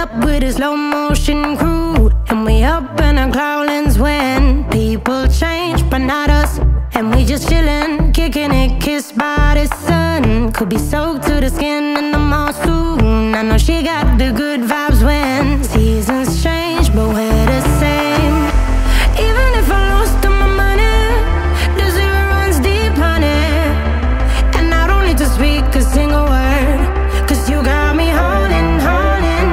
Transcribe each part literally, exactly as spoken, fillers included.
up with a slow motion crew, and we up in our clouds when people change, but not us. And we just chillin', kicking it, kissed by the sun. Could be soaked to the skin in the mall soon. I know she got the good vibes when seasons change, but we're the same. Even if I lost all my money, the zero runs deep, honey. And I don't need to speak a single word, 'cause you got me holding, holding.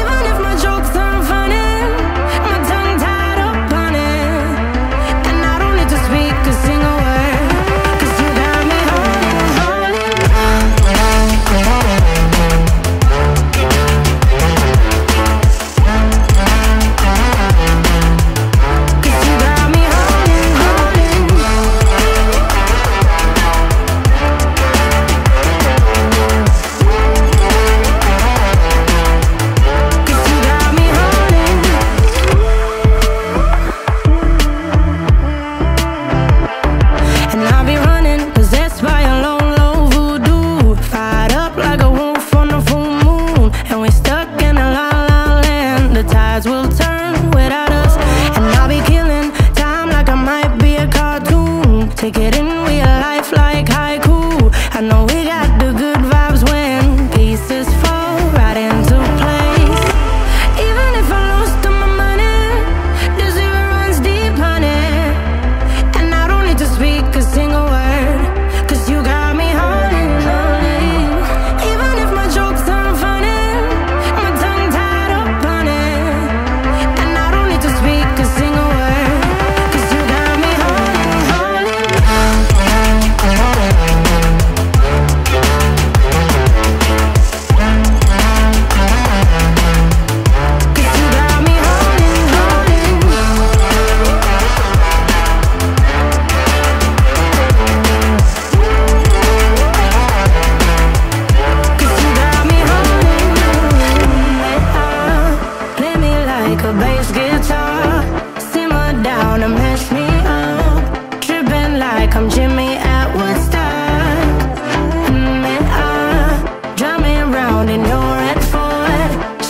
Even if my jokes aren't funny, my tongue tied up on it. And I don't need to speak a single word, 'cause you got me holding, holding. 'Cause you got me holding, holding. 'Cause you got me holding. And I'll be running, possessed by a low, low voodoo. Fired up like a wolf on a full moon. And we're stuck in a la la land. The tides will turn without us. And I'll be killing time like I might be a cartoon. Take it in real life like haiku. I know we got the good vibes when pieces fall right into place. Even if I lost all my money, the zero runs deep, honey. And I don't need to speak a single word, 'cause you got me holding, holding. Even if my jokes aren't funny, my tongue tied up on it. And I don't need to speak a single word, 'cause you got me holding, holding. Cause you got me holding, holding. Cause you got me holding. Play me like a bass guitar, simmer down and mess me up. Tripping like I'm Jimmy at Woodstock. Mm, and I drive me round in your red Ford,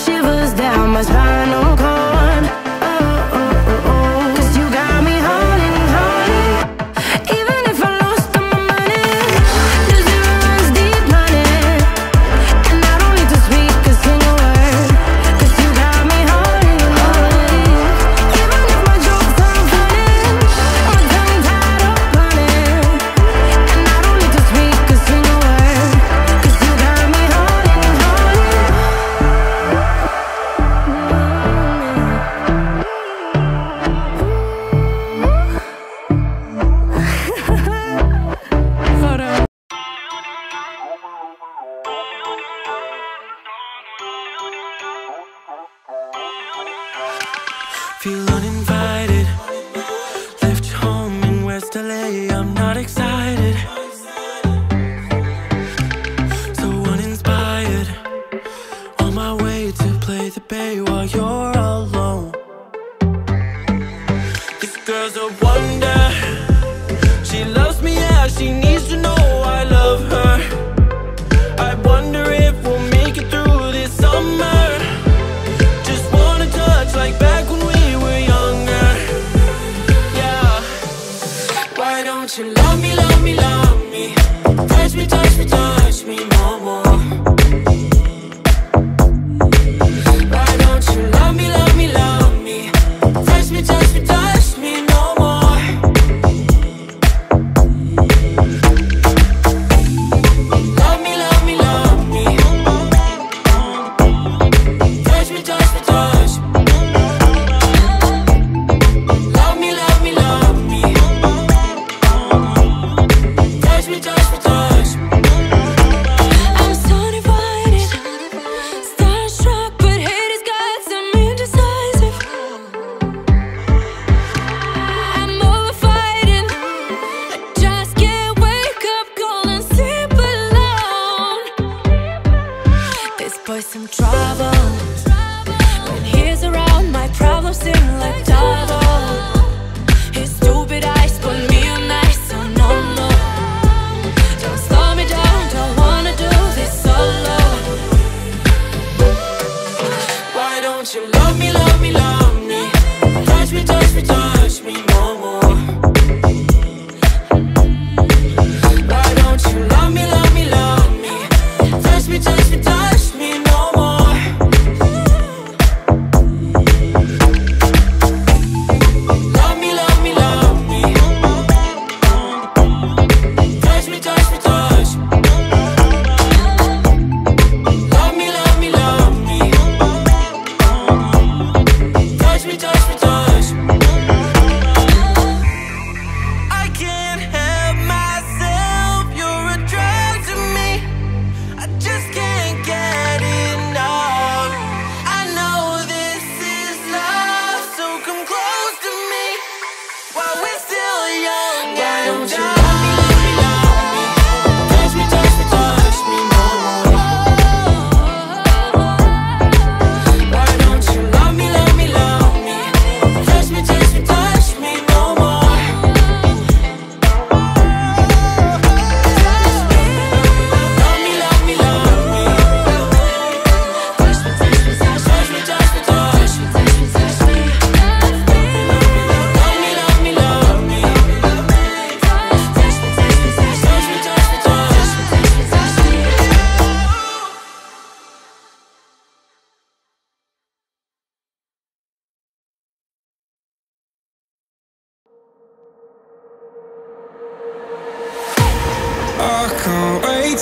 shivers down my spinal cord. Oh, oh, oh, oh. 'Cause you got me holding, holding. Even if I lost all my money, the zero runs deep, honey. And I don't need to speak a single word, 'cause you got me holding, holding. Even if my jokes aren't funny, my tongue tied up on it. And I don't need to speak a single word, 'cause you got me holding, holding. Hold on. Feel uninvited. Left home in West L A. I'm not excited. So uninspired. On my way to play the bay while you're alone. This girl's a wonder. She loves me, yeah. She needs to know I love her. I wonder if we'll make it through this summer. Just wanna touch like back when we were younger. Yeah. Why don't you love me, love me, love me? Touch me, touch me, touch me more, more. Why don't you love me, love me, love me? Touch me, touch me, touch me no more. Love me, love me, love me. Touch me, touch me, touch. Love me, love me, love me. Touch me, touch me, touch.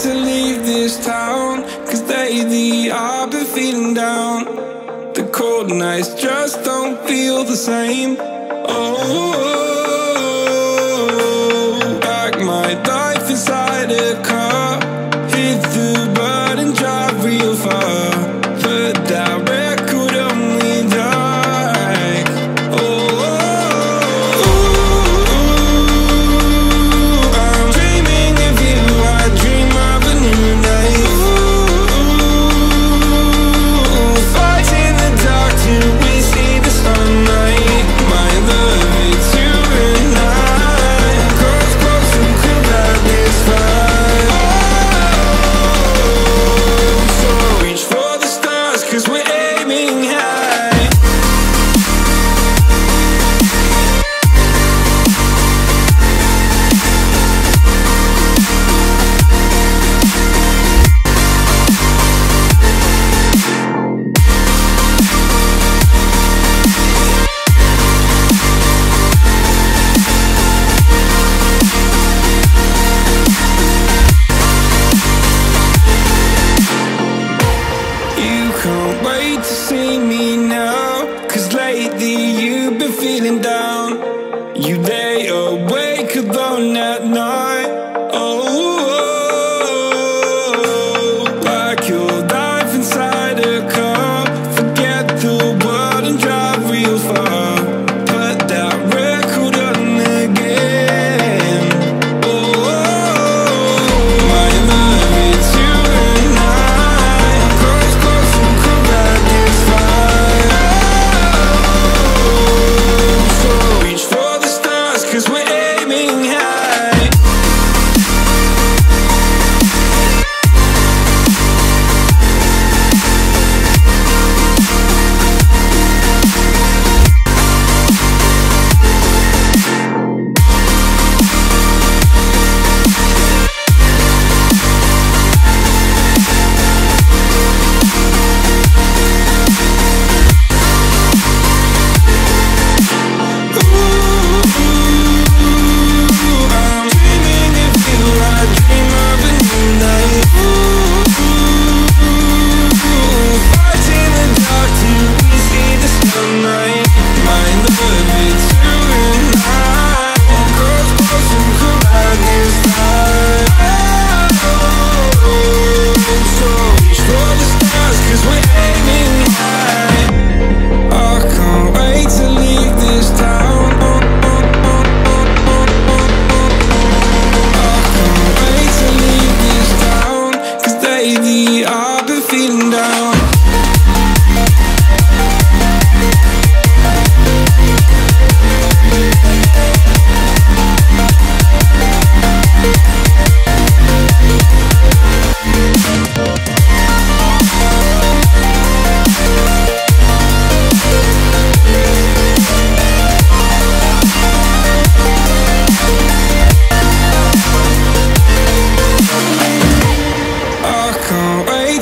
To leave this town, cause lately I've been feeling down. The cold nights just don't feel the same. Oh, pack my life inside a car, hit the bud and drive real far. But that record only died. Oh,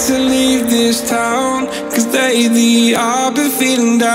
to leave this town, cause lately I've been feeling down.